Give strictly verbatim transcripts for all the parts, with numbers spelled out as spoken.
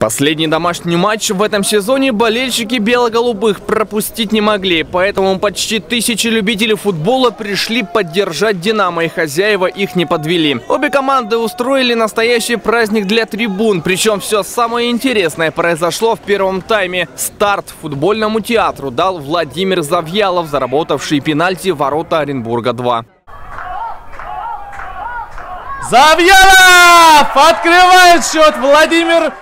Последний домашний матч в этом сезоне болельщики бело-голубых пропустить не могли, поэтому почти тысячи любителей футбола пришли поддержать «Динамо», и хозяева их не подвели. Обе команды устроили настоящий праздник для трибун, причем все самое интересное произошло в первом тайме. Старт футбольному театру дал Владимир Завьялов, заработавший пенальти в ворота Оренбурга-два. Завьялов открывает счет, Владимир!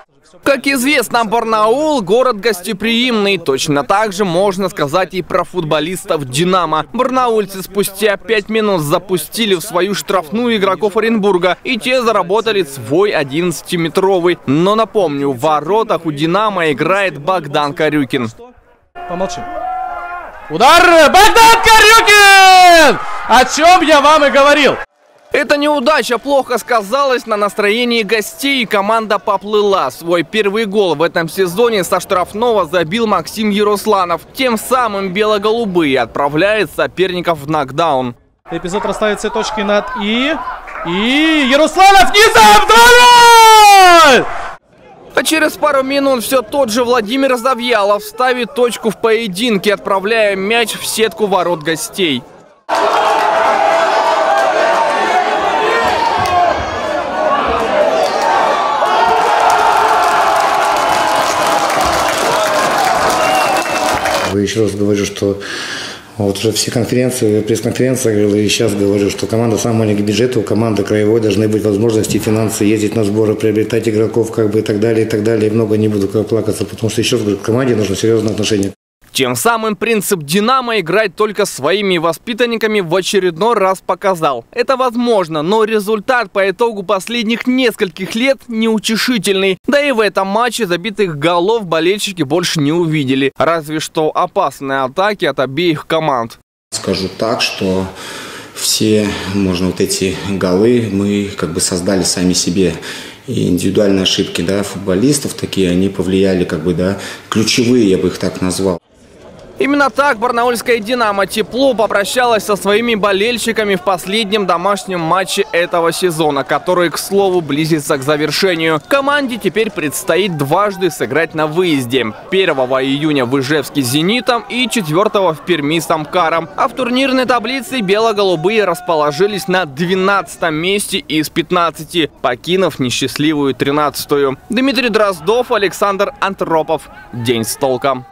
Как известно, Барнаул – город гостеприимный. Точно так же можно сказать и про футболистов «Динамо». Барнаульцы спустя пять минут запустили в свою штрафную игроков Оренбурга, и те заработали свой одиннадцатиметровый. Но напомню, в воротах у «Динамо» играет Богдан Корюкин. Помолчи. Удар! Богдан Корюкин! О чем я вам и говорил. Эта неудача плохо сказалась на настроении гостей, и команда поплыла. Свой первый гол в этом сезоне со штрафного забил Максим Ярусланов. Тем самым бело-голубые отправляют соперников в нокдаун. Эпизод расставит все точки над «и». И Ярусланов низом вдоль! А через пару минут все тот же Владимир Завьялов ставит точку в поединке, отправляя мяч в сетку ворот гостей. Еще раз говорю, что вот уже все конференции, пресс-конференция говорила, и сейчас говорю, что команда самого маленького бюджета, у команды краевой должны быть возможности, финансы, ездить на сборы, приобретать игроков, как бы и так далее, и так далее. И много не буду плакаться, потому что еще раз говорю, к команде нужно серьезное отношение. Тем самым принцип «Динамо» играть только своими воспитанниками в очередной раз показал. Это возможно, но результат по итогу последних нескольких лет неутешительный. Да и в этом матче забитых голов болельщики больше не увидели. Разве что опасные атаки от обеих команд. Скажу так, что все, можно, вот эти голы мы как бы создали сами себе. И индивидуальные ошибки, да, футболистов такие, они повлияли, как бы, да, ключевые, я бы их так назвал. Именно так барнаульская «Динамо» тепло попрощалась со своими болельщиками в последнем домашнем матче этого сезона, который, к слову, близится к завершению. Команде теперь предстоит дважды сыграть на выезде. первого июня в Ижевске с «Зенитом» и четвёртого в Перми с «Амкаром». А в турнирной таблице бело-голубые расположились на двенадцатом месте из пятнадцати, покинув несчастливую тринадцатую. Дмитрий Дроздов, Александр Антропов. День с толком.